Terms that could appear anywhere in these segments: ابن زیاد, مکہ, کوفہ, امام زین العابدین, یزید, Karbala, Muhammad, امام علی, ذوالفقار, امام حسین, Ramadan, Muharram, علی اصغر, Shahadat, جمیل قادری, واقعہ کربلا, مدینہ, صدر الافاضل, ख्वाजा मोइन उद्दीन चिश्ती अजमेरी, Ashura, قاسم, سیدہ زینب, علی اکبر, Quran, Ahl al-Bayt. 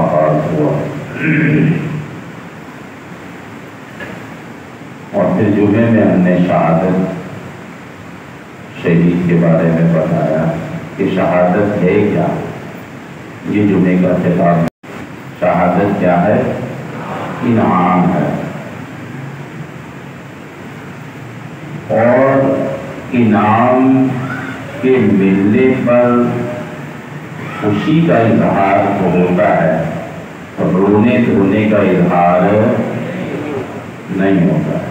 آغاز ہوا اور پھر جمعے میں ہم نے شہادت شہید کے بارے میں بتایا کہ شہادت ہے کیا. یہ جمعے کا خطاب شہادت کیا ہے؟ انعام ہے اور انعام کے ملنے پر خوشی کا اظہار تو ہوتا ہے، رونے دھونے کا اظہار نہیں ہوتا ہے.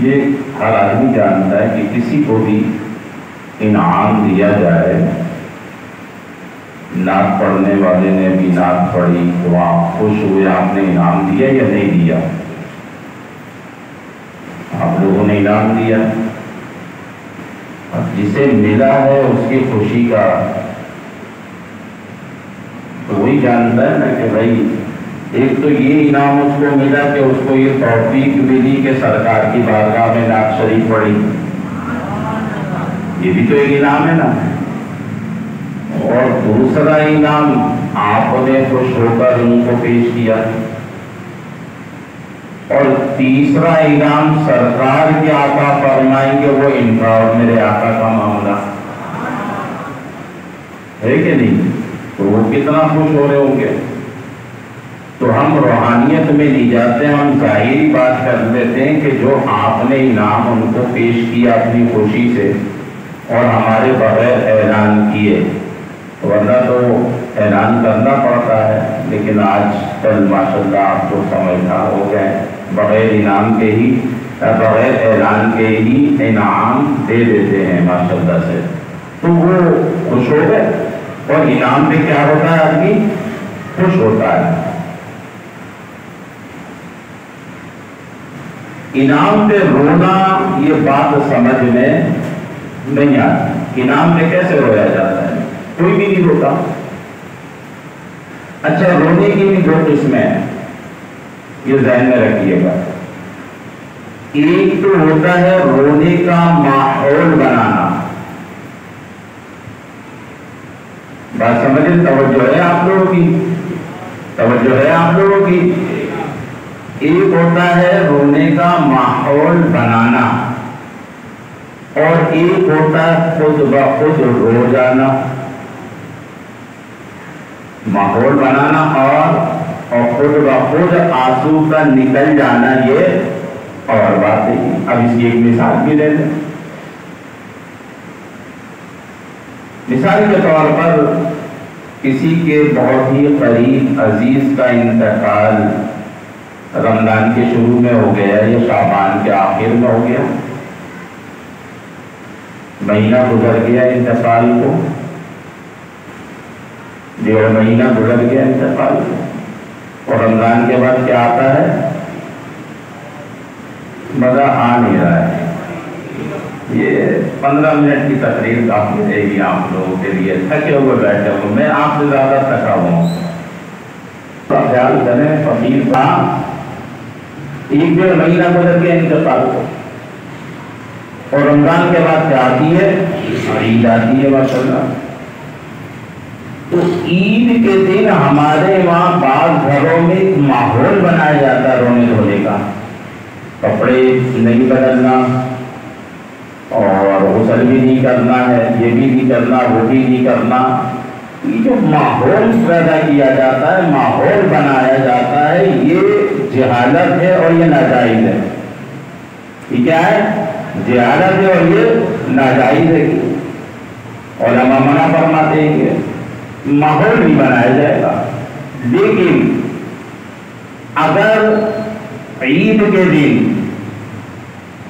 یہ ہر آدمی جانتا ہے کہ کسی کو بھی انعام دیا جائے، نعت پڑھنے والے نے بھی نعت پڑھی تو آپ خوش ہوئے آپ نے انعام دیا یا نہیں دیا. آپ لوگوں نے انعام دیا، جسے ملا ہے اس کی خوشی کا تو وہی جانتا ہے نا کہ بھائی ایک تو یہ انعام اس کو ملا کہ اس کو یہ توفیق ملی کہ سرکار کی بارگاہ میں نعت شریف پڑھی، یہ بھی تو ایک انعام ہے نا. اور دوسرا انعام آپ نے خوش ہو کر ان کو پیش کیا، اور تیسرا انعام سرکار کے آقا فرمائیں کہ وہ ان کا اور میرے آقا کا معاملہ ہے کہ نہیں، تو وہ کتنا خوش ہو رہے ہوں گے. تو ہم روحانیت میں نہیں جاتے، ہم ظاہری بات کر لیتے ہیں کہ جو آپ نے انعام ان کو پیش کیا اپنی خوشی سے اور ہمارے بغیر اعلان کیے، ورنہ تو اعلان کرنا پڑتا ہے، لیکن آج کل ماشاءاللہ آپ کو سمجھدار ہو گئے، بغیر اعلان کے ہی انعام دے دیتے ہیں ماشاءاللہ سے، تو وہ خوش ہو گئے اور انعام پہ کیا ہوتا ہے آدمی خوش ہوتا ہے، انعام پہ رونا یہ بات سمجھ میں نہیں آتی، انعام پہ کیسے رویا جاتا ہے، کوئی بھی نہیں روتا۔ اچھا رونے کی بھی دو قسمیں ہیں، یہ ذہن میں رکھیے گا، ایک تو ہوتا ہے رونے کا ماحول بنانا، بات سمجھے، توجہ ہے آپ لوگوں کی، توجہ ہے آپ لوگوں کی، ایک ہوتا ہے رونے کا ماحول بنانا اور ایک ہوتا ہے خود بخود رو جانا، ماحول بنانا اور خود بخود آنسو کا نکل جانا، یہ اور بات ہے۔ اب اس کی ایک مثال بھی لے لیں، مثال کے طور پر کسی کے بہت ہی قریب عزیز کا انتقال رمضان کے شروع میں ہو گیا یا شعبان کے آخر میں ہو گیا، مہینہ گزر گیا انتقال کو، ڈیڑھ مہینہ گزر گیا انتقال کو، اور رمضان کے بعد کیا آتا ہے، مزہ آ نہیں رہا ہے۔ یہ 15 منٹ کی تقریر کافی رہے گی آپ لوگوں کے لیے، تھکے ہوئے بیٹھے ہوں، میں آپ سے زیادہ تھکا ہوں، خیال کریں فقیر تھا، ایک ڈیڑھ مہینہ گزر گیا انتقال کو، اور رمضان کے بعد کیا آتی ہے، عید آتی ہے ماشاء اللہ، تو عید کے دن ہمارے وہاں بعض گھروں میں ایک ماحول بنایا جاتا ہے رونے دھونے کا، کپڑے نہیں بدلنا اور غسل بھی نہیں کرنا ہے، یہ بھی نہیں کرنا، وہ بھی نہیں کرنا، یہ جو ماحول پیدا کیا جاتا ہے، ماحول بنایا جاتا ہے، یہ جہالت ہے اور یہ ناجائز ہے، یہ کیا ہے، جہالت ہے اور یہ ناجائز ہے، اور علماء منع فرماتے ہیں کہ ماحول بھی بنایا جائے گا، لیکن اگر عید کے دن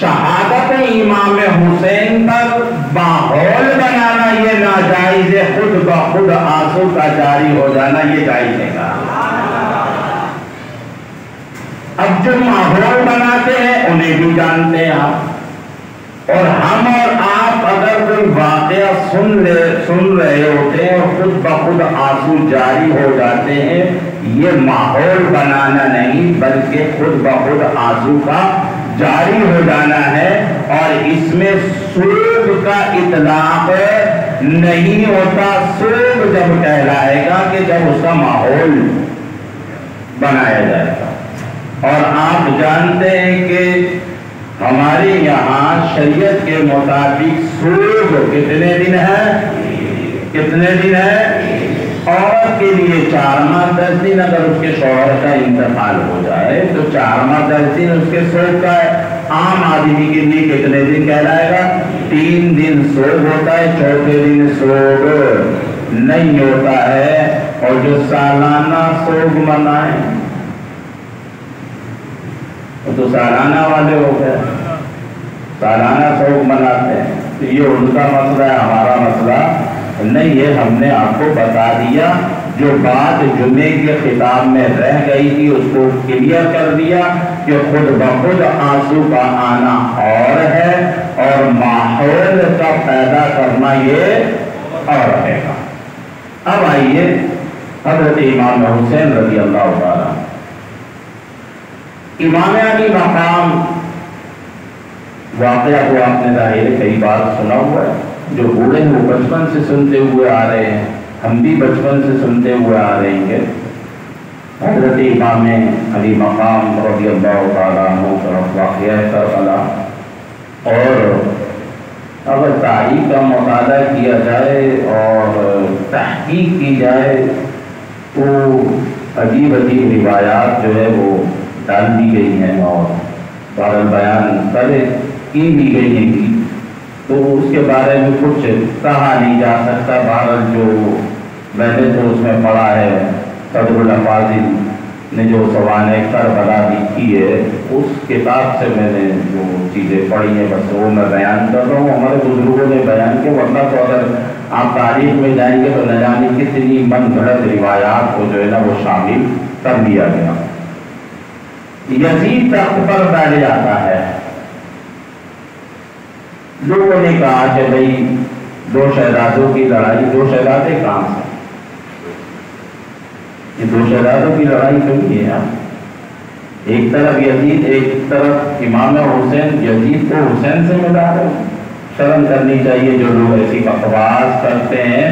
شہادت امام حسین پر ماحول بنانا یہ ناجائز ہے، خود بخود آنسو کا جاری ہو جانا یہ جائز ہے گا۔ اب جو ماحول بناتے ہیں انہیں بھی جانتے ہیں آپ، اور ہم اور آپ اگر کوئی واقعہ سن رہے ہوتے ہیں اور خود بخود آنسو جاری ہو جاتے ہیں، یہ ماحول بنانا نہیں بلکہ خود بخود آنسو کا جاری ہو جانا ہے، اور اس میں سوگ کا اطلاق نہیں ہوتا، سوگ جب کہلائے گا کہ جب اس کا ماحول بنایا جائے گا۔ اور آپ جانتے ہیں کہ ہمارے یہاں شریعت کے مطابق سوگ کتنے دن ہے، کتنے دن ہے، عورت کے لیے 4 ماہ 10 دن، اگر اس کے شوہر کا انتقال ہو جائے تو 4 ماہ 10 دن اس کے سوگ کا ہے، عام آدمی کے لیے کتنے دن کہلائے گا، 3 دن سوگ ہوتا ہے، 4تھے دن سوگ نہیں ہوتا ہے، اور جو سالانہ سوگ منائیں تو سالانہ والے ہو گئے، سالانہ سوگ مناتے ہیں، تو یہ ان کا مسئلہ ہے، ہمارا مسئلہ نہیں ہے۔ ہم نے آپ کو بتا دیا جو بات جمعے کے خطاب میں رہ گئی تھی، اس کو کلیئر کر دیا کہ خود بخود آنسو کا آنا اور ہے اور ماحول کا پیدا کرنا یہ اور ہے۔ اب آئیے حضرت امام حسین رضی اللہ تعالیٰ امام علی محرام واقعہ کو آپ نے ظاہر کئی بار سنا ہوا ہے، جو بوڑھے وہ بچپن سے سنتے ہوئے آ رہے ہیں، ہم بھی بچپن سے سنتے ہوئے آ رہے ہیں کہ حضرت امام علی مقام رضی اللہ تعالیٰ عنہ کا واقعہ کربلا، اور اگر تاریخ کا مطالعہ کیا جائے اور تحقیق کی جائے تو عجیب عجیب روایات جو ہے وہ ڈال دی گئی ہیں اور بارہ بیان کرے کی بھی گئی ہیں کی تو اس کے بارے میں کچھ کہا نہیں جا سکتا. بہرحال جو میں نے تو اس میں پڑھا ہے، صدر الفاظل نے جو سوانح کربلا کی ہے اس کتاب سے میں نے جو چیزیں پڑھی ہیں بس وہ میں بیان کر رہا ہوں. ہمارے بزرگوں نے بیان کیا، ورنہ تو اگر آپ تاریخ میں جائیں گے تو نہ جانے کتنی من گھڑت روایات کو جو ہے نا وہ شامل کر دیا گیا. یزید تخت پر بیٹھ جاتا ہے، لوگوں نے کہا کہ بھائی دو شہزادوں کی لڑائی، دو شہزادے کہاں سے، یہ دو شہزادوں کی لڑائی کیوں کی ہے؟ ایک طرف یزید، ایک طرف امام حسین. یزید کو حسین سے ملا رہے، شرم کرنی چاہیے. جو لوگ ایسی بکواس کرتے ہیں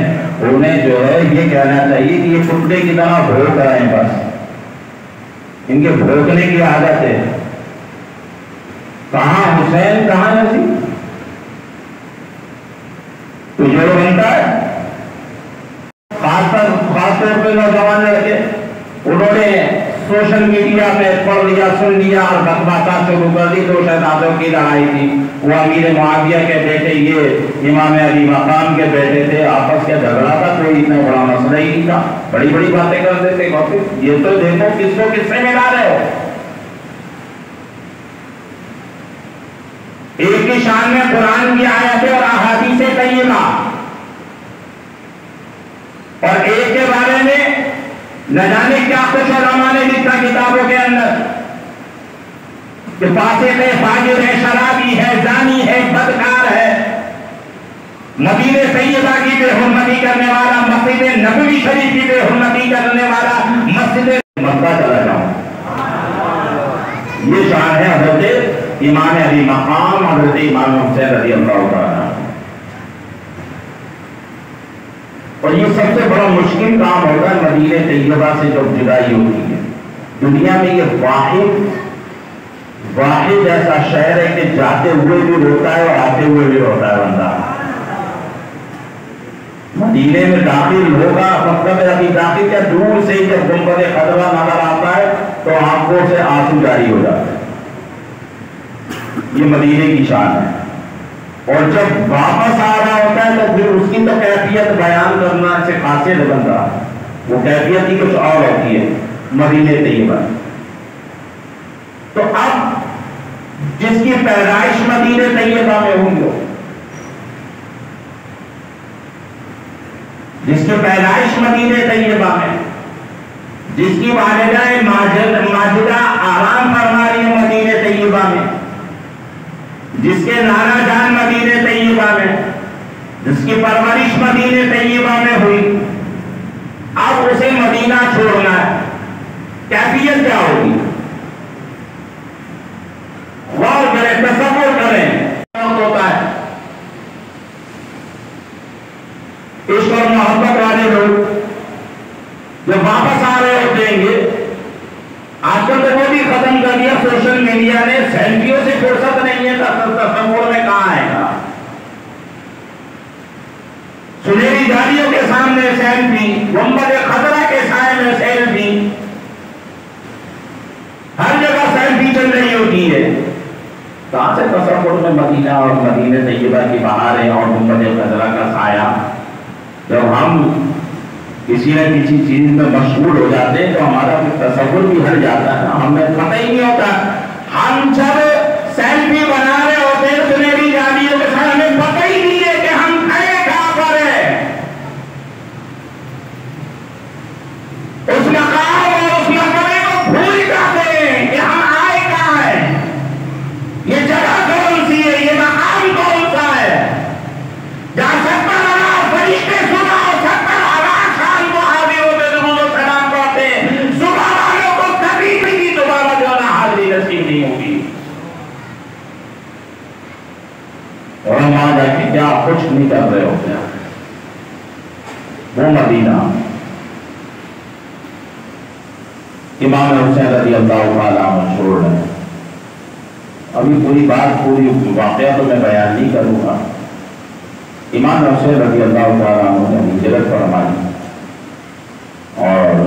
انہیں جو ہے یہ کہنا چاہیے کہ یہ کتے کی طرح بھوک رہے ہیں، بس ان کے بھوکنے کی عادت ہے. کہاں حسین کہاں یزید؟ تو جو بنتا ہے خاص طور پہ نوجوان لڑکے، انہوں نے سوشل میڈیا پہ پڑھ لیا سن لیا اور بکواسات شروع کر دی. دو شہزادوں کی لڑائی تھی، وہ امیر معاویہ کے بیٹے، یہ امام علی مقام کے بیٹے تھے، آپس کا جھگڑا تھا، کوئی اتنا بڑا مسئلہ ہی نہیں تھا. بڑی بڑی باتیں کرتے تھے، یہ تو دیکھو کس کو کس سے ملا رہے ہو، ایک کی شان میں قرآن کی آیتیں اور احادیث طیبہ، اور ایک کے بارے میں نہ جانے کیا کچھ علماء نے لکھا کتابوں کے اندر کہ فاسق ہے، فاجر ہے، شرابی ہے، زانی ہے، بدکار ہے. مسجد طیبہ کی بے حرمتی کرنے والا، مسجد نبوی شریف کی بے حرمتی کرنے والا، مسجد مکہ چلا جاؤں. یہ شان ہے حضرت امام علی مقام، حضرت امام حسین رضی اللہ تعالیٰ. اور یہ سب سے بڑا مشکل کام ہوتا ہے مدینہ طیبہ سے جب جدائی ہوتی ہے. دنیا میں یہ واحد ایسا شہر ہے کہ جاتے ہوئے بھی روتا ہے اور آتے ہوئے بھی روتا ہے بندہ. مدینے میں داخل ہوگا مطلب ہے ابھی داخل کیا، دور سے جب گنبد خضرا نظر آتا ہے تو آنکھوں سے آنسو جاری ہو جاتا ہے. یہ مدینے کی شان ہے. اور جب واپس آ رہا ہوتا ہے تو پھر اس کی تو کیفیت بیان کرنا سے خاصے بن رہا ہے، وہ کیفیت ہی کچھ اور ہوتی ہے مدینہ طیبہ. تو اب جس کی پیدائش مدینہ طیبہ میں ہوئی ہو، جس کی پیدائش مدینہ طیبہ میں، جس کی والدہ ماجدہ آرام فرما رہی ہے مدینہ طیبہ میں، جس کے نانا جان مدینہ طیبہ میں، جس کی پرورش مدینہ طیبہ میں ہوئی، اب اسے مدینہ چھوڑنا ہے، کیفیت کیا ہوگی؟ غور کریں، تصور کریں. ہوتا ہے عشق اور محبت والے لوگ جب واپس آ رہے ہوتے گے، آج کل تو وہ بھی ختم کر دیا سوشل میڈیا نے، سیلفیوں سے فرصت نہیں ہے. تصور میں کہاں آئے گا؟ سنہری جالیوں کے سامنے سیلفی، گنبد خضرا کے سائے میں سیلفی، ہر جگہ سیلفی چل رہی ہوتی ہے. کہاں سے تصور میں مدینہ اور مدینہ طیبہ کی بہار ہے اور گنبد خضرا کا سایہ؟ جب ہم کسی نہ کسی چیز میں مشغول ہو جاتے ہیں تو ہمارا تصور بھی ہٹ جاتا ہے، ہمیں پتہ ہی نہیں ہوتا. ہم جب سیلفی بنا رہے ہوتے ہیں سنہری جالیوں کے ساتھ، ہمیں پتہ ہی نہیں ہے کہ ہم کھڑے کہاں پر ہیں. اس مقام اور اس مقرے کو بھول جاتے ہیں کہ ہم آئے کہاں ہیں، یہ جگہ کون سی ہے، یہ مقام کون سا ہے. جہاں سکتا لگا فرشتے سنا ہو سکتا कुछ नहीं कर रहे होते हैं, वो मदीना इमाम हुसैन रज़ी अल्लाहु ताला अन्हु छोड़ रहे हैं। अभी पूरी बात पूरी वाक़या तो मैं बयान नहीं करूँगा। इमाम हुसैन रज़ी अल्लाहु ताला अन्हु ने हिजरत फरमाई और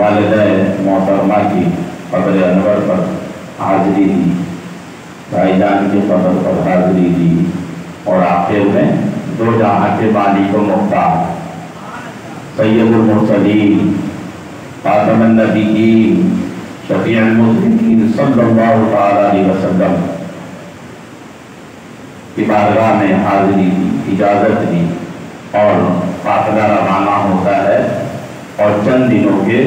वालिदा मोहतरमा की कब्र अनवर पर हाजिरी दी, भाईजान के कब्र पर हाजिरी दी और आखिर में दो जहाँ के बानी को मुख्तार सैयदुल मुरसलीन आदमन नबीन शफीउल मुज़निबीन सल्लल्लाहु अलैहि वसल्लम की बारगाह में हाजिरी दी, इजाज़त दी और काफ़िला रवाना होता है और चंद दिनों के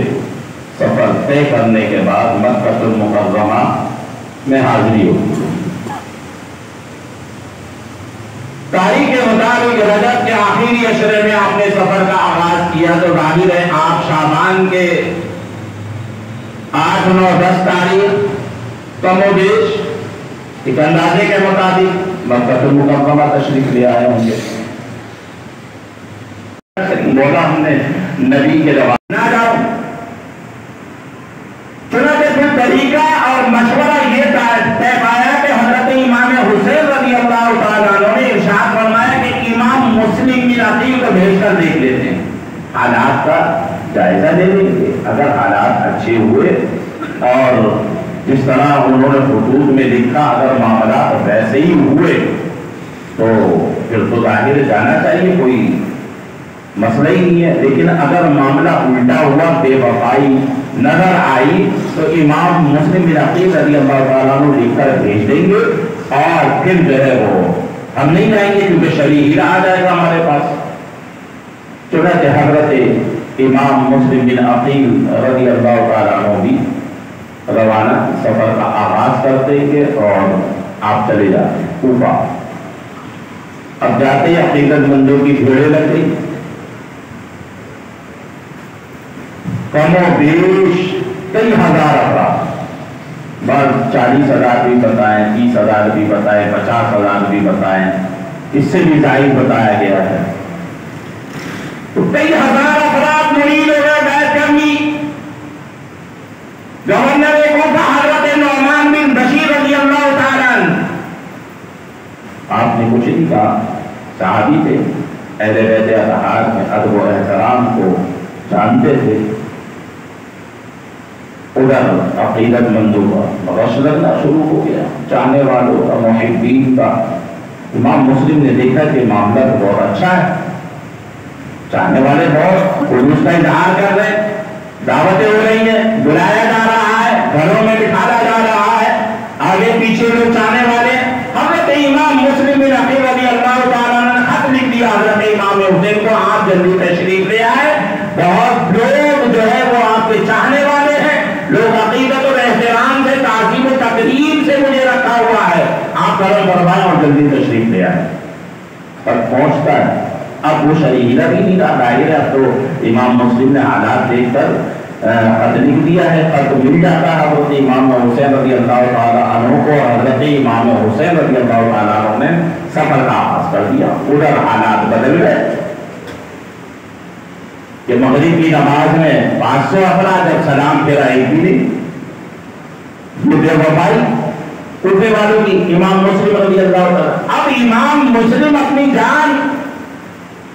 सफर तय करने के बाद मक्का मुकर्रमा में हाजिरी होती है। तारीख के मुताबिक रजब के आखिरी अशरे में आपने सफर का आगाज किया तो जाहिर है आप शाबान के 8, 9, 10 तारीख कमोबेश एक अंदाजे के मुताबिक मक्का मुकर्रमा तशरीफ ले आए होंगे। बोला हमने नबी के रवाना जाओ चला के फिर तरीका और मशवरा ये तय पाया कि हजरत इमाम हुसैन रजी अल्लाह तआला ने इरशाद फरमाया कि इमाम मुस्लिम की राती को भेजकर देख लेते हैं, हालात का जायजा ले लेंगे, अगर हालात अच्छे हुए और जिस तरह उन्होंने खतूत में लिखा अगर मामला वैसे ही हुए तो फिर तो जाहिर जाना चाहिए, कोई मसला ही नहीं है। लेकिन अगर मामला उल्टा हुआ, बेवफाई नजर आई तो इमाम मुस्लिम बिन अकील रज़ियल्लाहु ताला अन्हु लिखकर भेज देंगे और फिर जो है वो हम नहीं जाएंगे क्योंकि शरीर आ जाएगा हमारे पास। चुनांचे हजरत इमाम मुस्लिम बिन अकील रज़ियल्लाहु ताला अन्हु भी रवाना सफर का आगाज करते हैं और आप चले जाते हैं कूफा। अब जाते ही अकीदतमंदों की भीड़ें लग गई, कमो बेश कई हजार अफराद, बस 40,000 भी बताएं, 30,000 भी बताएं, 50,000 भी बताएं, इससे भी जायज बताया गया है। तो कई हजार अफराद मुरीद हो गए बैतकर्मी। गवर्नर कोफा हजरत नौमान बिन बशीर रज़ियल्लाहु ताला आपने कुछ नहीं कहा, सहाबी थे, अहले बैत अतहार में अदब व एहतराम को जानते थे। उधर अकीदतमंदों का रश लगना शुरू हो गया, चाहने वालों का, मुहिब्बीन का। इमाम मुस्लिम ने देखा कि मामला तो बहुत अच्छा है, चाहने वाले बहुत खुलूस का इजहार कर रहे हैं, दावतें हो रही हैं, बुलाया जा रहा है, घरों में बिठाया जा रहा है, आगे पीछे लोग चाहने वाले। हमने तो इमाम मुस्लिम बिन अकील रज़ियल्लाहु ताला ने खत लिख दिया हज़रत इमाम हुसैन को, आप जल्दी तशरीफ ले आए, बहुत लोग जो है वो आपके चाहने वाले हैं, लोग अकीदत और एहतराम से, ताज़ीम और तकरीम से मुझे रखा हुआ है, आप गर्म बरवाएं और जल्दी तशरीफ ले आए। पर पहुंचता है, अब वो शरीरा भी नहीं रहा, जाहिर है तो इमाम मुस्लिम ने हालात देख कर खत लिख दिया है, खत मिल जाता है हजरत इमाम हुसैन रज़ी अल्लाह ताला अन्हु को। हजरत इमाम हुसैन रज़ी अल्लाह ताला अन्हु ने सफर का आगाज कर दिया। उधर हालात बदल गए, मगरिब की नमाज में 500 अफराद जब सलाम फेरा एक भी नहीं उठने वालों की इमाम मुस्लिम रज़ी अल्लाह ताला। अब इमाम मुस्लिम अपनी जान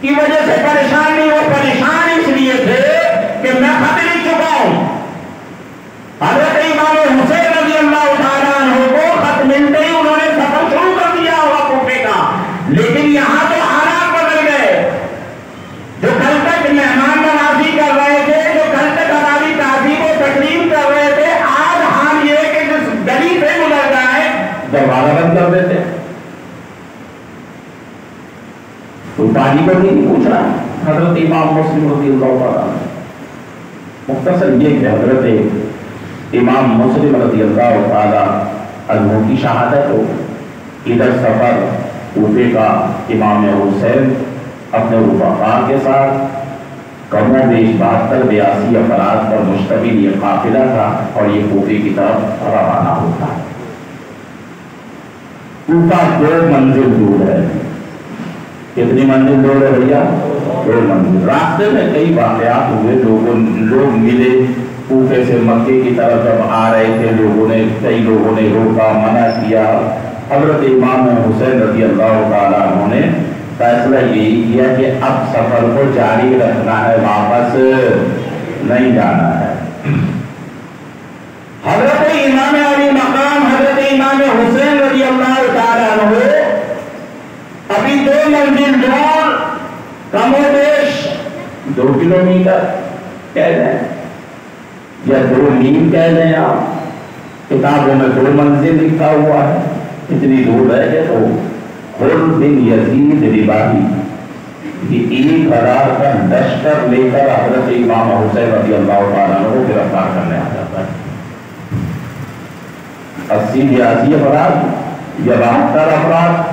की वजह से परेशान नहीं, वो परेशान इसलिए थे कि मैं खत लिख चुका हूं, हजरत इमाम हुसैन रज़ी अल्लाह ताला अन्हु को खत मिलते ही उन्होंने सफर शुरू कर दिया हुआ कूफे का। लेकिन यहाँ तो हालात बदल गए, जो कल तक मेहमान कर रहे थे, जो कल तक हमारी ताज़ीम को तकरीम कर रहे थे, आज हम ये कि जिस गली से गुजर जाए दरवाजा बंद कर देते हैं। तो ताज़ीम को नहीं पूछ रहा हजरत इमाम मुस्लिम रज़ियल्लाहु ताला अन्हु। मुख्तसर ये कि हजरत इमाम मुस्लिम रज़ियल्लाहु ताला अन्हु की शहादत हो, इधर सफर कूफे का इमाम हुसैन अपने वफा के साथ कमोबेश 72-82 अफराद पर मुश्तमिल ये काफिला था और ये कूफे की तरफ रवाना होता है। कूफा 2 मंजिल दूर है, کتنی منزل دو رہیا؟ دو منزل. راستے میں کئی واقعات ہوئے, لوگ ملے. کوفے سے مکے کی طرف جب آ رہے تھے لوگوں نے, کئی لوگوں نے روکا, منع کیا. حضرت امام حسین رضی اللہ تعالیٰ عنہ نے فیصلہ یہی کیا کہ اب سفر کو جاری رکھنا ہے, واپس نہیں جانا ہے. حضرت امام علی مقام حضرت امام حسین رضی اللہ تعالیٰ عنہ ابھی دو منزل دور کم و بیش 2 کلومیٹر کہہ دیں یا 2 میل کہہ دیں آپ, کتابوں میں 2 منزل لکھا ہوا ہے, اتنی دور ہے کہ تو خود بن یزید رباہی یہ 1000 کا لشکر لے کر حضرت امام حسین رضی اللہ تعالیٰ عنہ کو گرفتار کرنے آ جاتا ہے. 80 یا 80 افراد یا 72 افراد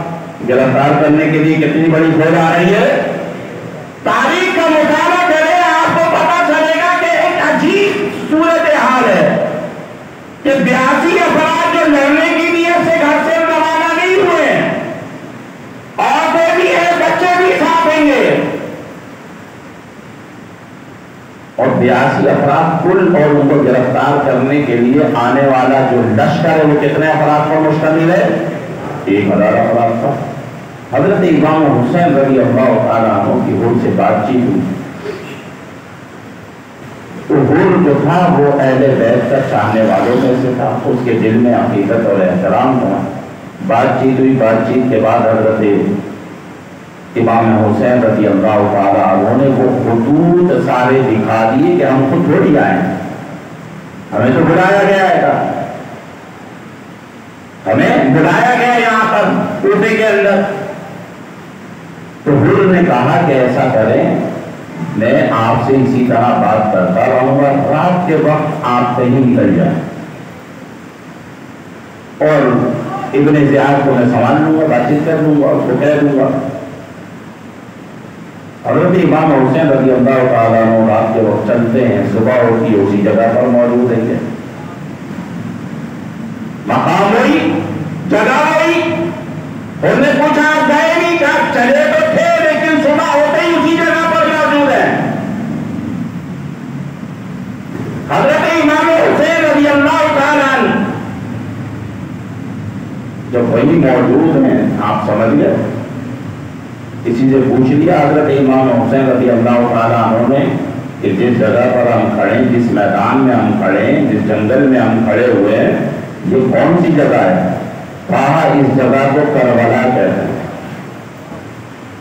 گرفتار کرنے کے لیے کتنی بڑی فوج آ رہی ہے. تاریخ کا مطالعہ کرے آپ کو پتا چلے گا کہ ایک عجیب صورتحال ہے کہ 82 افراد جو لڑنے کی نیت سے گھر سے روانہ نہیں ہوئے, عورتیں بھی ہیں, بچے بھی ساتھ ہیں گے, اور 82 افراد کل, اور ان کو گرفتار کرنے کے لیے آنے والا جو لشکر ہے وہ کتنے افراد پر مشتمل ہے؟ 1000 افراد کا. حضرت امام حسین رضی اللہ تعالیٰ عنہ کی ہور سے بات چیت ہوئی تو ہور جو تھا وہ اہل بیت کا چاہنے والوں میں سے تھا, اس کے دل میں عقیدت اور احترام تھا. بات چیت ہوئی, بات چیت کے بعد حضرت امام حسین رضی اللہ تعالیٰ عنہ نے وہ خطوط سارے دکھا دیے کہ ہم خود تھوڑی آئے ہیں, ہمیں تو بلایا گیا ہے, ہمیں بلایا گیا یہاں پر کوفے کے اندر. تو حضور نے کہا کہ ایسا کریں, میں آپ سے اسی طرح بات کرتا رہوں گا, رات کے وقت آپ کہیں نکل جائیں اور ابن زیاد کو میں سنبھال لوں گا, بات چیت کر لوں گا, اس کو کہہ دوں گا. حضرت امام حسین رضی اللہ تعالیٰ عنہ رات کے وقت چلتے ہیں, صبح ہوتی اسی جگہ پر موجود ہے, مقام ہوئی, جگہ ہوئی. انہوں نے پوچھا گئے نہیں, کہا چلے تو تھے لیکن صبح ہوتے ہی اسی جگہ پر موجود ہے. حضرت امام حسین رضی اللہ تعالیٰ عنہ جب وہی موجود ہیں, آپ سمجھ گئے, کسی سے پوچھ لیا حضرت امام حسین رضی اللہ تعالیٰ عنہ نے کہ جس جگہ پر ہم کھڑے ہیں, جس میدان میں ہم کھڑے ہیں, جس جنگل میں ہم کھڑے ہوئے ہیں, یہ کون سی جگہ ہے؟ کہا اس جگہ کو کربلا کہتے ہیں.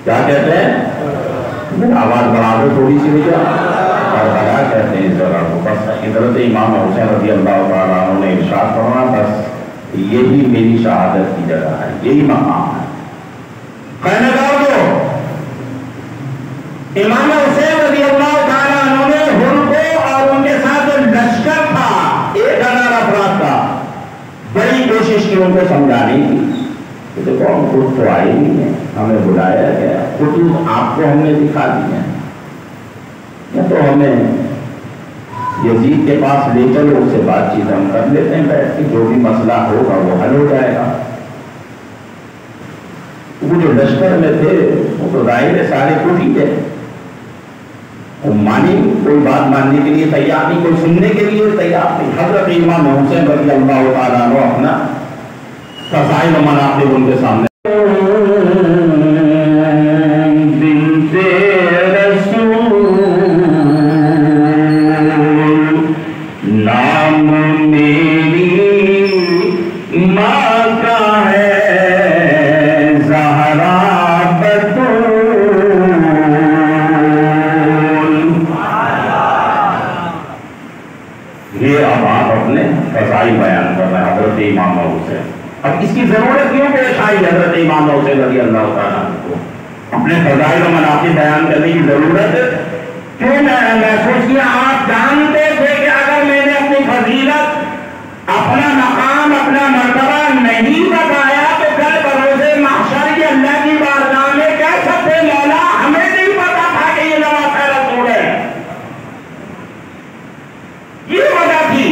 کیا کہتے ہیں؟ آواز بڑھا دو تھوڑی سی, بھی کربلا کہتے ہیں اس جگہ کو. بس حضرت امام حسین رضی اللہ تعالیٰ عنہ نے ارشاد فرمایا بس یہی میری شہادت کی جگہ ہے, یہی مقام ہے. کہنے والوں امام حسین رضی اللہ تعالیٰ عنہ نے ان کو اور ان کے ساتھ لشکر تھا 1000 افراد کا, بڑی کوشش کی ان کو سمجھانے کی, تو کون خود تو آئے نہیں ہیں, ہمیں بلایا گیا, خطوط آپ کو ہم نے دکھا دی ہیں, یا تو ہمیں یزید کے پاس لے چلو, اس سے بات چیت ہم کر لیتے ہیں بیٹھ کے, جو بھی مسئلہ ہوگا وہ حل ہو جائے گا. وہ جو لشکر میں تھے وہ تو ظاہر سارے خود ہی تھے, وہ مانی, کوئی بات ماننے کے لیے تیار نہیں, کوئی سننے کے لیے تیار نہیں. حضرت امام حسین رضی اللہ تعالیٰ عنہ اپنا فضائل و مناقب ان کے سامنے. اب اس کی ضرورت کیوں پیش آئی حضرت امام حسین رضی اللہ تعالیٰ کو اپنے فضائل و مناقب بیان کرنے کی ضرورت کیوں محسوس کیا؟ آپ جانتے تھے کہ اگر میں نے اپنی فضیلت, اپنا مقام, اپنا مرتبہ نہیں بتایا تو کل بروز محشر کے اللہ کی بارگاہ میں کہہ سکتے مولا ہمیں نہیں پتا تھا کہ یہ نواز رسول ہے. یہ وجہ تھی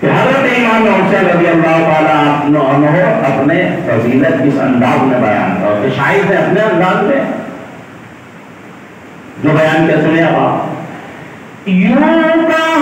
کہ حضرت امام امام موسیٰ رضی اللہ تعالیٰ عنہ اپنے فضیلت اس انداز میں بیان تھا اور شاید ہے اپنے انداز میں جو بیان کیا سنے آپ یوں کہا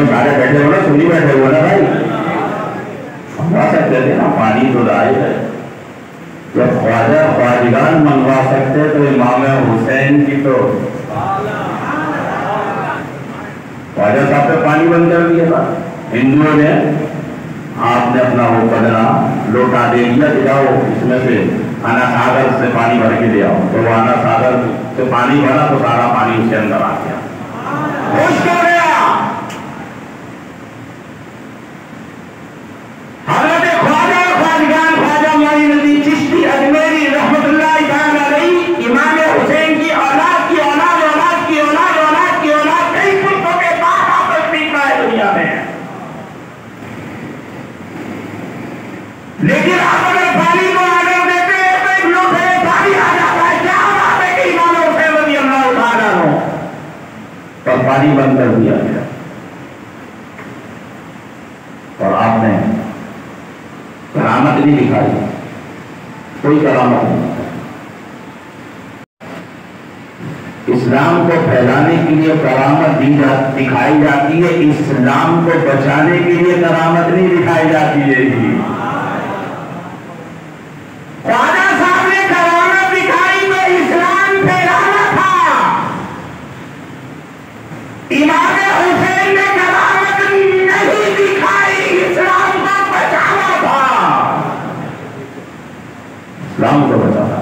में सारे बैठे हो ना, तुम भी बैठे हो ना भाई, मंगवा सकते थे ना पानी तो जायज है। जब ख्वाजा ख्वाजिगान मंगवा सकते तो इमाम हुसैन की तो ख्वाजा साहब पे पानी बंद कर दिया था हिंदुओं ने, आपने अपना वो पदरा लोटा दे दिया, दिलाओ इसमें से आना सागर से पानी भर के ले आओ, तो वो आना सागर से पानी भरा तो सारा पानी उसके अंदर आ गया, खुश हो गया। हजरत ख्वाजा ख्वाजगान ख्वाजा मोइन उद्दीन चिश्ती अजमेरी रहमतुल्लाह तआला अलैह इमाम हुसैन की औलाद की औलाद औलाद की औलाद औलाद की औलाद कई कुतों के पास आपस में है दुनिया में, लेकिन आप अगर पानी को आगे देते हैं तो इन लोग से पानी आ जाता है। क्या बात है कि इमाम हुसैन रज़ी अल्लाह तआला अन्हु पर पानी बंद कर दिया गया और आपने करामत नहीं दिखाई, कोई करामत नहीं। इस्लाम को फैलाने के लिए करामत दिखाई जाती है, इस्लाम को बचाने के लिए करामत नहीं दिखाई जाती है। ख्वाजा साहब ने करामत दिखाई तो इस्लाम फैलाना था, इमाम हुसैन ने करामत नहीं दिखाई, इस्लाम को बचाना था, इस्लाम को बचाना।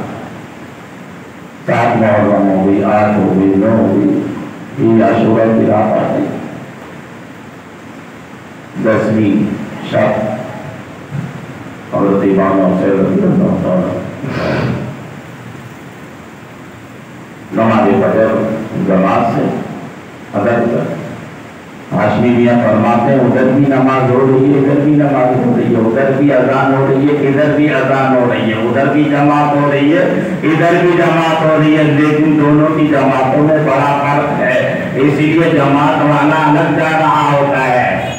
7 मुहर्रम हो गई, 8 हो गई, 9 हो गई, ये आशूरा की रात आ गई, 10वीं शब हजरत इमाम हुसैन नमाज फजर जमात से अदर कर। हाशमी मियां फरमाते हैं उधर भी नमाज हो रही है, इधर भी नमाज हो रही है, उधर भी अजान हो रही है, इधर भी अजान हो रही है, उधर भी जमात हो रही है, इधर भी जमात हो रही है, लेकिन दोनों की जमातों में बड़ा फर्क है, इसीलिए जमात वाला अलग जा रहा होता है।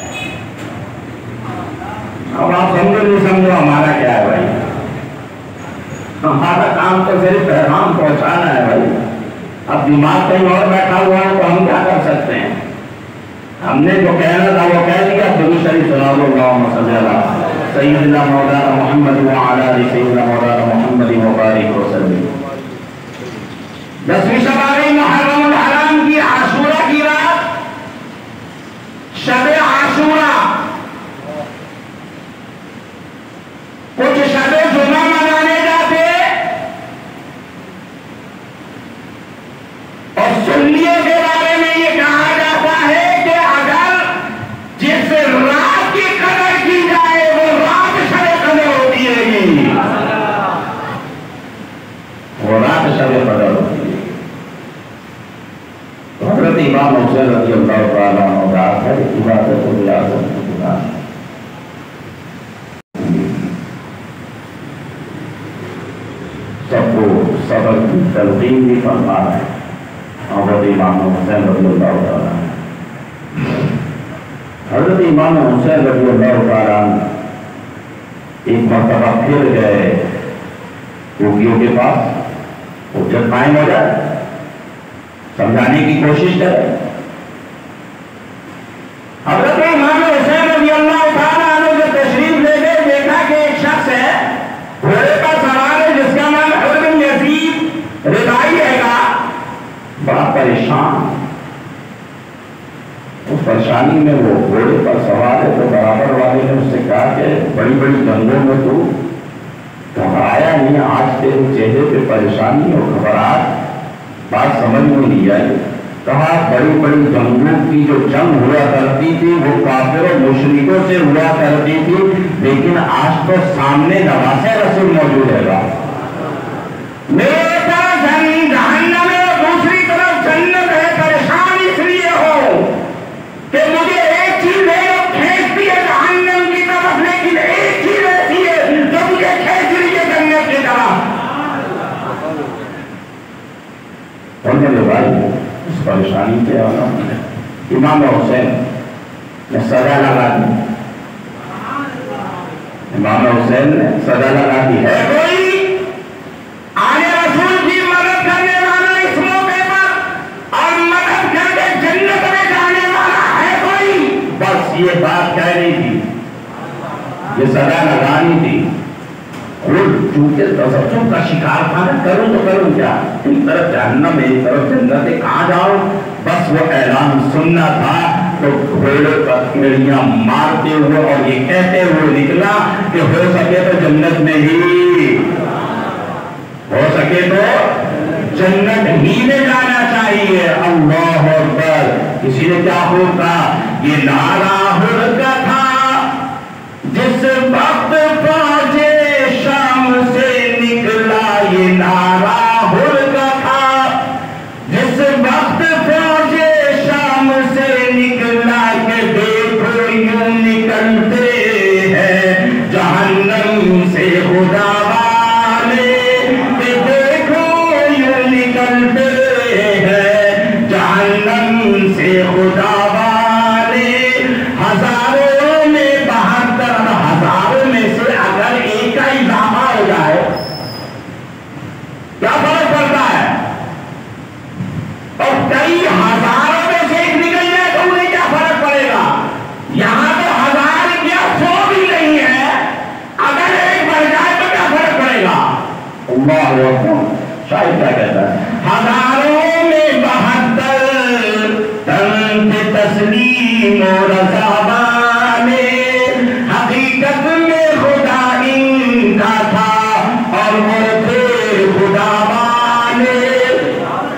अब आप समझो नहीं समझो, हमारा क्या है भाई, हमारा काम तो सिर्फ पैगाम पहुंचाना है भाई। अब दिमाग कहीं और बैठा हुआ है तो हम क्या कर सकते हैं, हमने जो कहना था वो कह दिया। दुरूद शरीफ सुना दो, सय्यदना मौलाना मोहम्मद व अला आलि सय्यदना मौलाना मोहम्मद मुबारक हो सल्लल्लाहु अलैहि वसल्लम। 10वीं शब आ गई मुहर्रम हराम की, आशूरा की रात, शब आशूरा। कुछ शबे जुमा मनाने जाते और सुन्नियों के बारे में ये कहा जाता है कि अगर जिस रात की कदर की जाए वो रात शबे कदर होती है, वो रात शबे कदर होती है। हज़रत इमाम हुसैन रज़ियल्लाहु तआला अन्हु रात है इबादत, सबको सबर की तलकीन भी फरमा रहे हैं। हजरत इमाम हुसैन रज़ियल्लाहु तआला हजरत इमाम हुसैन रज़ियल्लाहु तआला एक मरतबा फिर गए रोगियों के पास, उज्जत कायम हो जाए, समझाने की कोशिश करे। हजरत इमाम हुसैन रज़ियल्लाहु तआला जो तशरीफ ले गए, देखा कि एक शख्स है घोड़े पर सवार है जिसका नाम रिदाई हैगा, बड़ा परेशान। उस परेशानी में वो घोड़े पर सवार है, तो बराबर वाले ने उससे कहा कि बड़ी बड़ी जंगों में तू घबराया नहीं, आज तेरे चेहरे पे परेशानी और घबराहट बात समझ में नहीं आई। कहा बड़ी बड़ी जंगों की जो जंग हुआ करती थी वो काफिर और मुशरिकों से हुआ करती थी, लेकिन आज तो सामने नवासे रसूल मौजूद हैगा, मेरे तरफ जहन्नम है और दूसरी तरफ जन्नत है। परेशान इसलिए हो कि मुझे एक चीज है जो खेचती है जहन्नम की तरफ, लेकिन एक चीज ऐसी है जो मुझे खेच रही है जन्नत की तरफ। उन्होंने भाई उस परेशानी से आना इमाम हुसैन ने सजा लगा दी, इमाम हुसैन ने सजा लगा दी है। कोई आने रसूल की मदद करने वाला इस मौके पर और मदद करके जन्नत में जाने वाला है कोई? یہ بات کہہ رہی تھی، یہ سزا لگانی تھی، خود چونکہ تسلسل کا شکار تھا نا، کروں تو کروں کیا، ایک طرف جہنم ایک طرف جنت ہے، کہاں جاؤ؟ بس وہ اعلان سننا تھا تو گھوڑے پر کیڑیاں مارتے ہوئے اور یہ کہتے ہوئے نکلا کہ ہو سکے تو جنت میں ہی، ہو سکے تو جنت ہی میں جانا چاہیے۔ اللہ اکبر! کسی نے کیا ہوتا یہ نعرہ ہوتا تھا، جس وقت فاجے شام سے نکلا یہ نعرہ ہوتا تھا، جس وقت فاجے شام سے نکلا کہ دیکھو یوں نکلتے ہیں جہنم سے خدا والے، کہ دیکھو یوں نکلتے ہیں جہنم سے خدا والے۔ ہزاروں میں 72 ہزاروں میں سے اگر ایک کا اضافہ ہو جائے کیا فرق پڑتا ہے، اور کئی ہزاروں میں سے ایک نکل جائے تو انہیں کیا فرق پڑے گا؟ یہاں تو ہزار کیا سو بھی نہیں ہے، اگر ایک بڑھ جائے تو کیا فرق پڑے گا؟ اللہ اکبر! شاید کیا کہتا ہے، ہزاروں میں 72 تن تسلیم و رضا بانے، حقیقت میں خدا ان کا تھا اور مرتے خدا بانے۔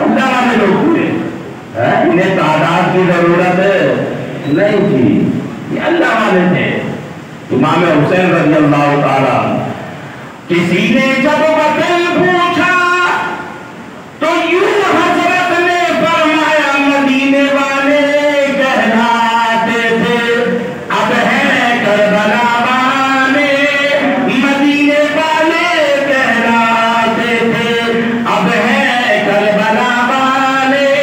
اللہ میں لوگ ہوئے انہیں تعداد کی ضرورت نہیں تھی، یہ اللہ والے تھے۔ امام حسین رضی اللہ تعالیٰ، کسی نے جب وطن پوچھا تو یوں حضرت نے فرمایا مدینے والے کہلاتے تھے، اب ہیں کربلا والے، مدینے والے کہلاتے تھے، اب ہیں کربلا والے،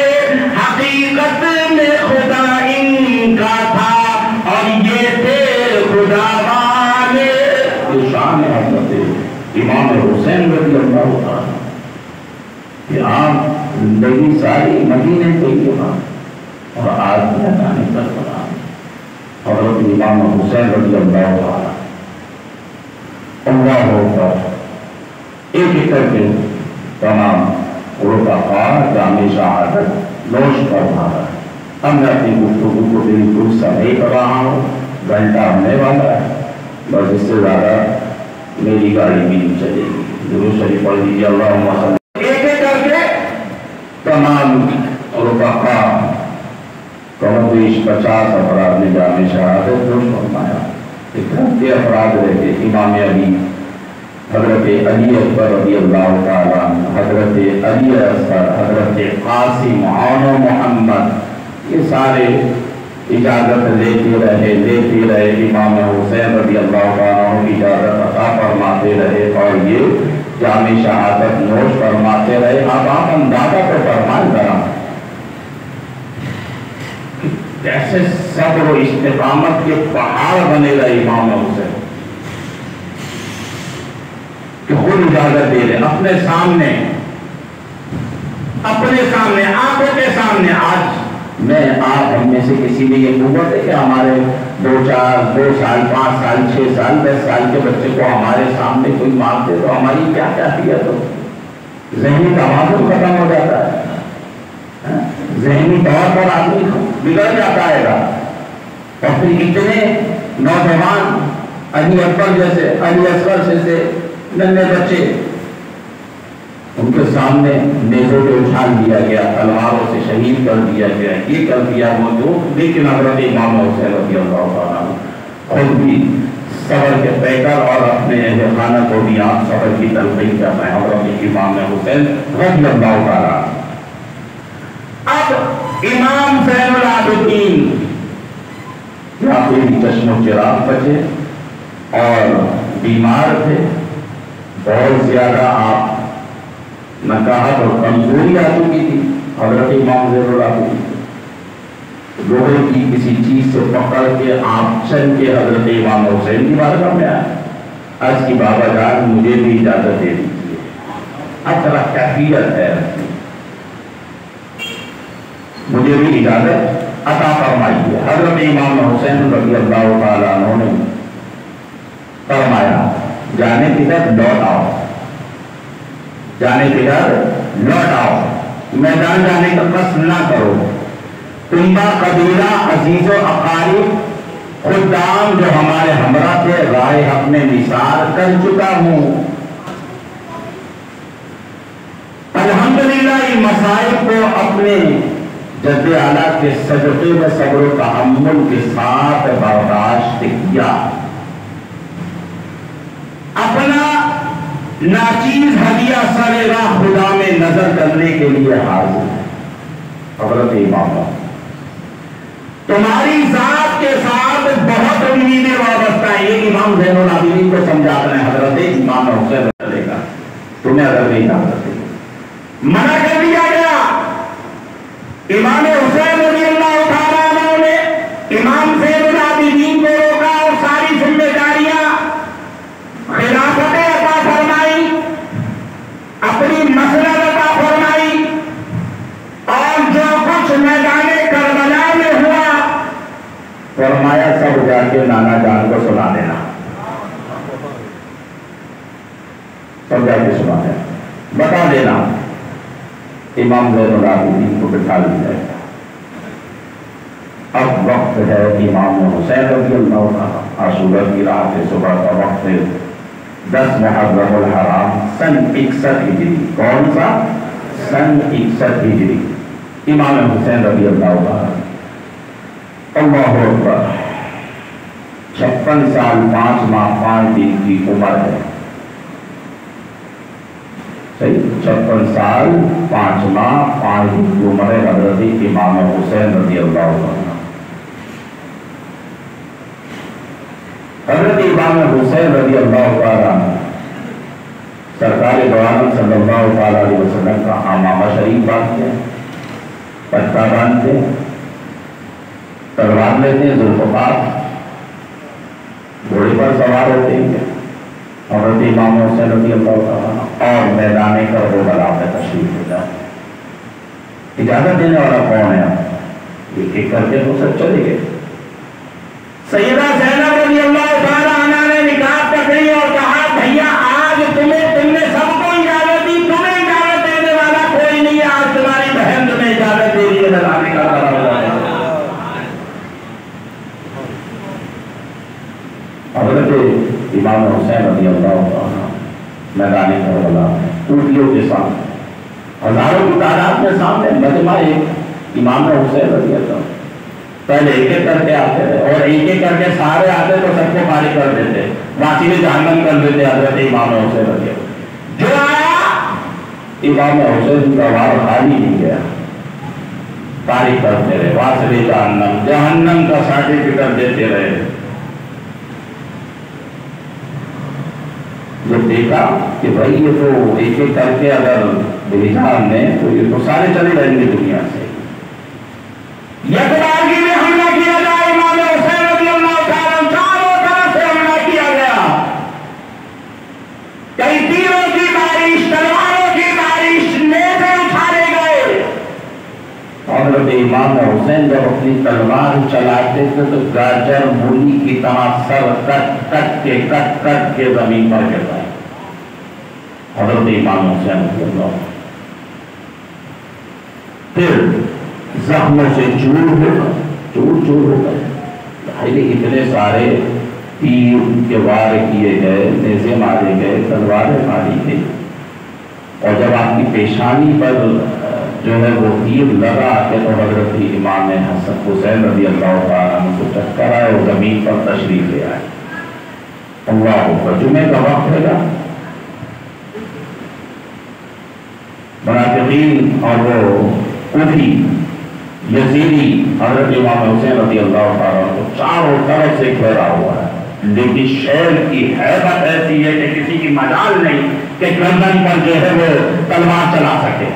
حقیقت میں خدا ان کا تھا اور یہ تھے خدا والے۔ شان حضرت امام حسین رضی اللہ تعالیٰ کہ آپ زندگی ساری مدینے کو ہی رہا اور آج میں جانے پر بنا حضرت امام حسین رضی اللہ تعالیٰ۔ اللہ ہوتا ایک ایک کر کے تمام رفقار جامع شہادت نوش پر بھارا۔ اب میں اپنی گفتگو کو بالکل سمے کر رہا ہوں، گھنٹہ ہونے والا ہے، بس اس سے زیادہ میری گاڑی بھی نہیں چلے گی۔ درود شریف پڑھ لیجیے۔ اللہم صل تمام رفقا قردیش 50 افراد نے جامع شہادت نوش فرمایا، ایک گھنٹے افراد رہے، امام علی، حضرت علی اکبر رضی اللہ تعالیٰ، حضرت علی اصغر، حضرت قاسم اور محمد، یہ سارے اجازت لیتے رہے امام حسین رضی اللہ تعالیٰ کی اجازت عطا فرماتے رہے اور یہ جامع شہادت نوش فرماتے رہے۔ اب آپ اندازہ کو فرمان کرا جیسے صبر و استقامت کے پہاڑ بنے رہے امام حسین، کہ خود اجازت دے رہے اپنے سامنے آنکھوں کے سامنے۔ آج میں آپ ہم میں سے کسی بھی یہ قوت ہے کہ ہمارے 2 سال 5 سال 6 سال 10 سال کے بچے کو ہمارے سامنے کوئی مار دے تو ہماری کیا کہتی ہے، تو ذہنی توازن ختم ہو جاتا ہے، ذہنی طور پر آدمی بگڑ جاتا ہے گا۔ اور پھر اتنے نوجوان علی اکبر جیسے، علی اصغر جیسے ننھے بچے، ان کے سامنے نیزوں کو اچھال دیا گیا، تلواروں سے شہید کر دیا گیا، یہ کر دیا وہ جو۔ لیکن حضرت امام حسین رضی اللہ تعالیٰ خود بھی صبر کے پیکر اور اپنے اہل خانہ کو بھی آپ صبر کی تلقین کرنا ہے، حضرت امام حسین رضی اللہ تعالیٰ۔ اب امام زین العابدین یا کوئی چشم و چراغ بچے اور بیمار تھے، بہت زیادہ آپ نکاہت اور کمزوری آ چکی تھی، حضرت امام زین العابدین لوہے کی کسی چیز سے پکڑ کے آپ چل کے حضرت امام حسین کی بارگاہ میں آئے، عرض کی بابا جان مجھے بھی اجازت دے دیجیے۔ اب ذرا کیفیت ہے، مجھے بھی اجازت عطا فرمائیے۔ حضرت امام حسین رضی اللہ تعالیٰ عنہ نے فرمایا جانے کدھر لوٹ آؤ, جانے کدھر لوٹ آؤ, میدان جانے کا قصد نہ کرو. تمبا قبیلہ عزیز و اقارب خدام جو ہمارے ہمراہ تھے راہ حق میں نثار کر چکا ہوں. الحمدللہ یہ مسائل کو اپنے جد اعلیٰ کے صدقے و صبر و تحمل کے ساتھ برداشت کیا. اپنا ناچیز ہدیہ سر راہ خدا میں نظر کرنے کے لیے حاضر ہے. حضرت امام تمہاری ذات کے ساتھ بہت امیدیں وابستہ ہیں. یہ امام زین العابدین کو سمجھاتے ہیں حضرت امام حسین رضی اللہ تمہیں اگر نہیں اجازت دی منع کر دیا گیا. امام حسین رضی اللہ تعالیٰ عنہ نے امام زین العابدین کو روکا اور ساری ذمہ داریاں خلافت عطا فرمائی, اپنی مسئلہ عطا فرمائی, اور جو کچھ میدان کربلا میں ہوا فرمایا سب جا کے نانا جان کو سنا دینا, سب جا کے سنا دینا, بتا دینا. امام زین العابدین کو بٹھا لیا. اب وقت ہے امام حسین رضی اللہ عنہ. عاشورہ کی رات صبح کا وقت ہے. 10 محرم الحرام سن 61 ہجری. کون سا؟ سن 61 ہجری. امام حسین رضی اللہ عنہ اللہ اکبر 56 سال 5 ماہ 5 دن کی عمر ہے. 56 سال 5 ماہ 5 دن کی عمر حضرت امام حسین رضی اللہ عنہ. حضرت امام حسین رضی اللہ تعالیٰ سرکار دو عالم صلی اللہ تعالیٰ علیہ وسلم کا عمامہ شریف باندھتے ہیں, پٹکا باندھتے ہیں, تلوار لیتے ہیں, ذوالفقار گھوڑے پر سوار ہوتے ہیں. حضرت امام حسین رضی اللہ تعالیٰ اور میدان کربلا میں تشریف ہو جائے. اجازت دینے والا کون ہے؟ ایک ایک کر کے وہ سب چلے گئے. سیدہ زینب رضی اللہ تعالیٰ عنہ نے نکاح پکڑی اور کہا بھیا آج تم نے سب کو اجازت دی, تمہیں اجازت دینے والا کوئی نہیں ہے. آج تمہاری بہن تمہیں اجازت دے رہی ہے میدان کربلا. حضرت امام حسین رضی اللہ تعالیٰ میدان کربلا ٹوٹیوں کے سامنے, ہزاروں کی تعداد کے سامنے مجمع ایک امام حسین رضی اللہ. پہلے ایک ایک کر کے آتے تھے اور ایک ایک کر کے سارے آتے تو سب کو پاری کر دیتے, واسی جہنم کر دیتے. حضرت امام حسین رضی اللہ جو آیا امام حسین کا وار خالی نہیں گیا, پاری کرتے رہے, واسی جہنم کا سرٹیفکیٹ دیتے رہے. جب دیکھا کہ بھائی یہ تو ایک ایک کر کے اگر بھیجا ہم نے تو یہ تو سارے چلے رہیں گے دنیا سے. یکبارگی میں حملہ کیا گیا. امام حسین رضی اللہ تعالیٰ عنہ چاروں طرف سے حملہ کیا گیا. کئی تیروں کی بارش, تلواروں کی بارش, نیزے اٹھارے گئے. حضرت امام حسین جب اپنی تلوار چلاتے تھے تو گاجر مولی کی طرح سر کٹ کے زمین پر گرتا ہے. حضرت امام حسین رضی اللہ پھر زخموں سے چور ہو گئے. اتنے سارے تیر کے وار کیے گئے, نیزے مارے گئے, تلواریں ماری گئی, اور جب آپ کی پیشانی پر جو ہے وہ تیر لگا کہ تو حضرت امام حسین رضی اللہ تعالیٰ عنہ کو چکر آئے اور زمین پر تشریف لے آئے. اللہ اکبر جمعہ کا وقت ہے گا. منافقین اور وہ کوفی یزیدی حضرت امام حسین رضی اللہ تعالیٰ عنہ کو چاروں طرف سے گھیرا ہوا ہے, لیکن شیر کی حیبت ایسی ہے کہ کسی کی مجال نہیں کہ گردن پر جو ہے وہ تلوار چلا سکے.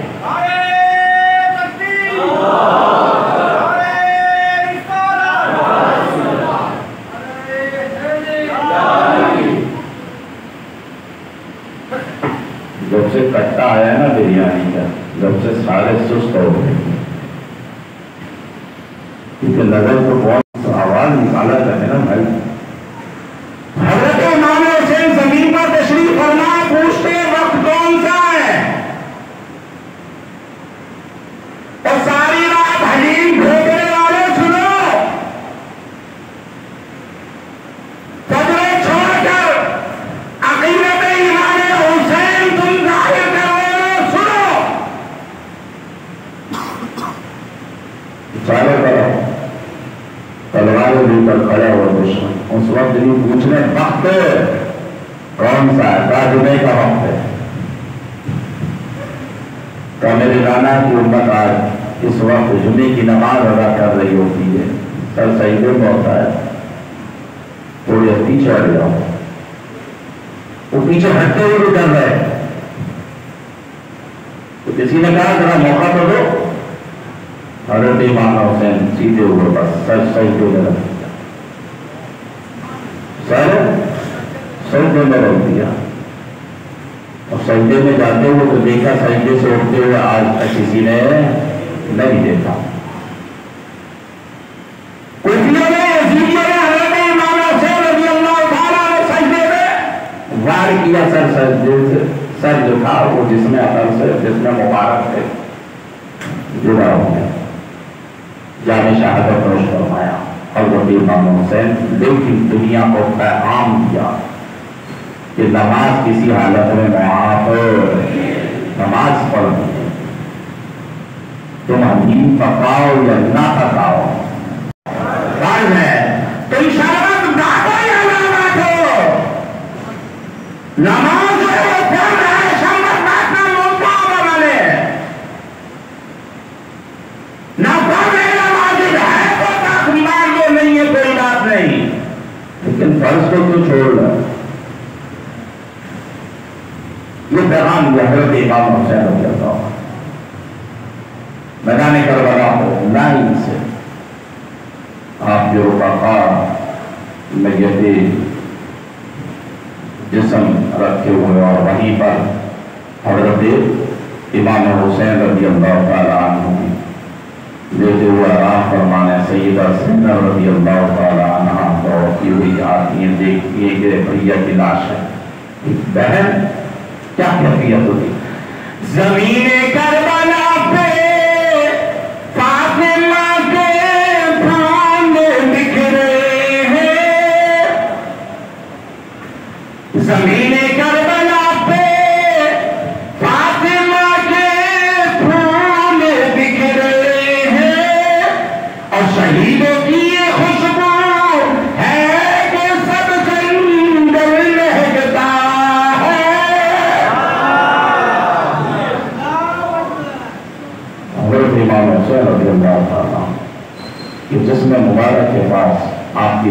جب سے کٹا آیا نا بریانی کا جب سے سارے سست ہو گئے, کیونکہ نظر تو بہت حضرت امام علی حضرت امام حسین زمین پر تشریف فرما پوچھتے وقت کون سا ہے اور ساری رات حلیم بھیجنے والے سنو فجرے چھوڑ کر عقیدت امام حسین تم ظاہر کرو سنو چالے کرو تلوار بھی پر کھڑا ہو دشمن اس وقت یہ پوچھنے وقت کون سا ہے کا وقت ہے کامل رانا کی امت آج اس وقت جمعے کی نماز ادا کر رہی ہوتی ہے سر سیدوں کو ہوتا ہے تھوڑے پیچھے ہٹ جاؤ وہ پیچھے ہٹتے ہوئے بھی ڈر رہے تو کسی نے کہا ذرا موقع تو دو حضرت امام حسین سیدھے ہوئے بس سر سیدوں میں رہے سجدے میں رکھ دیا اور سجدے میں جاتے ہوئے تو دیکھا سجدے سے اٹھتے ہوئے آج تک کسی نے نہیں دیکھا اتنے میں یزید نے حضرت امام حسین رضی اللہ تعالیٰ نے سجدے میں وار کیا سر سجدے سے سر جھکا وہ جسم اطہر سے جسم مبارک سے جڑا ہو گیا جان شہادت نوش فرمایا حضرت امام حسین لیکن دنیا کو پیغام دیا کہ نماز کسی حالت میں معاف نماز پڑھو تم حلیم پکاؤ یا نہ پکاؤ فرض ہے تو اشارت دعوے یا نہ بیٹھو نماز ہے فرض ہے شامت بیٹھنا ممتاز بنے نہ فرض ہے نماز ہے تو تخمار کو نہیں ہے کوئی بات نہیں لیکن فرض کو تو چھوڑ رہا ہے یہ پیغام دیا حضرت امام موسیٰ بن جعفر میدان کربلا کو لائن سے آپ جو بقا میت جسم رکھے ہوئے اور وہیں پر حضرت امام حسین رضی اللہ تعالیٰ عنہ لیتے ہوئے آرام فرمانے سیدہ زینب رضی اللہ تعالیٰ عنہ دور کی ہوئی آتی ہیں دیکھتی ہیں کہ بھیا کی لاش ہے ایک بہن کیا کیفیت ہوتی زمین کربلا پہ فاطمہ کے پھاند دکھ رہے ہیں زمین کربلا پہ فاطمہ کے پھاند دکھ رہے ہیں اور شہیدوں کی یہ خوشبو کہ جسم مبارک کے پاس آپ کی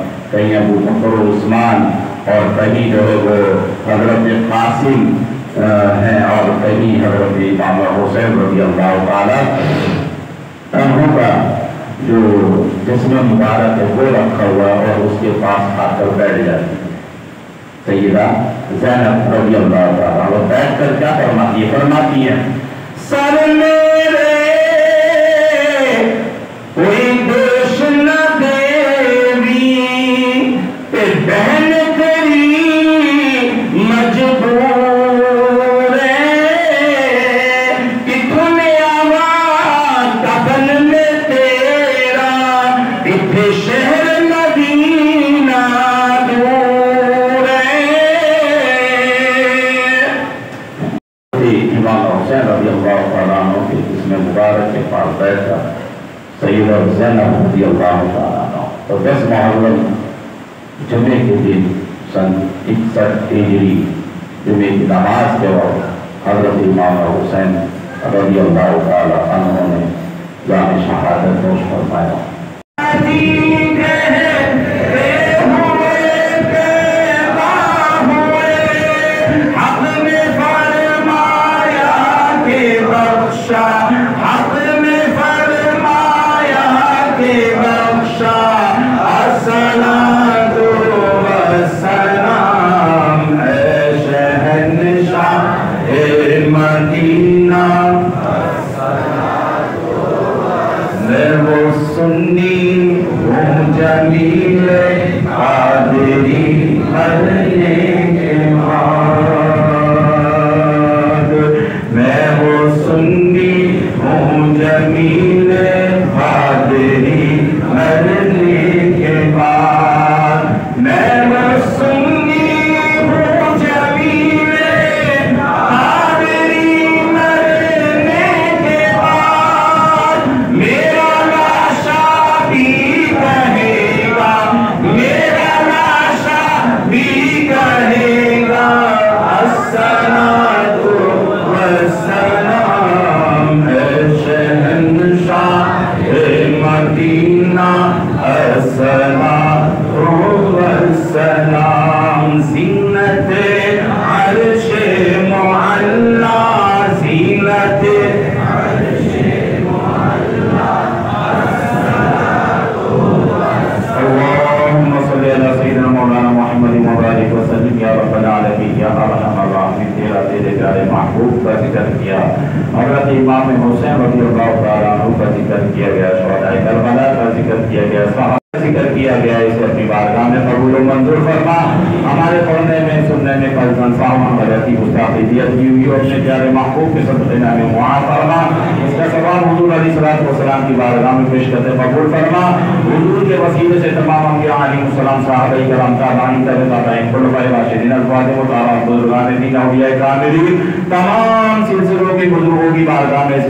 کہیں ابو بکر و عثمان اور کہیں جو ہے وہ حضرت قاسم ہیں اور کہیں حضرت امام حسین رضی اللہ تعالیٰ عنہ کا جو جسم مبارک ہے وہ رکھا ہوا اور اس کے پاس آ کر بیٹھ جاتی ہے سیدہ زینب رضی اللہ تعالیٰ وہ بیٹھ کر کیا فرماتی ہے فرماتی ہے سر میرے کوئی دوش نہ دیوی پہ بہن تیری مجبور ہے کہ تمہیں آواز دفن میں تیرا اتھے شہر مدینہ دور ہے امام حسین رضی اللہ تعالیٰ عنہ کے جسم مبارک کے پاس بیٹھا سیدہ زینب رضی اللہ تعالیٰ عنہ تو 10 محرم جمعے کے دن سن 61 ہجری جمعے کی نماز کے وقت حضرت امام حسین رضی اللہ تعالیٰ عنہ نے جان شہادت نوش فرمایا جمیل قادری بننے کے بعد میں وہ سنی ہوں جمیل قادری بننے کے بعد میں وہ سنی ہوں جمیل قادری بننے کے بعد میرا ناشا بھی حضرت امام حسین رضی اللہ تعالیٰ عنہ کا ذکر کیا گیا، شہدائے کربلا کا ذکر کیا گیا، صحابہ کا ذکر کیا گیا، اسے اپنی بارگاہ میں قبول و منظور فرما۔ ہمارے پڑھنے میں سننے میں قلب انصاف ہم غلطی مستحقیت کی ہوئی اور اپنے پیارے محبوب کے صدقے نام معاف فرما۔ اس کا ثواب حضور علیہ السلام کی بارگاہ میں پیش کرتے قبول فرما۔ حضور کے وسیلے سے تمام انبیاء علیہ السلام صحابہ کرام تابعین تابعین خلفائے راشدین ازواج مطہرات بزرگان دین اولیاء کرام تمام سلسلوں کے بزرگوں کی بارگاہ میں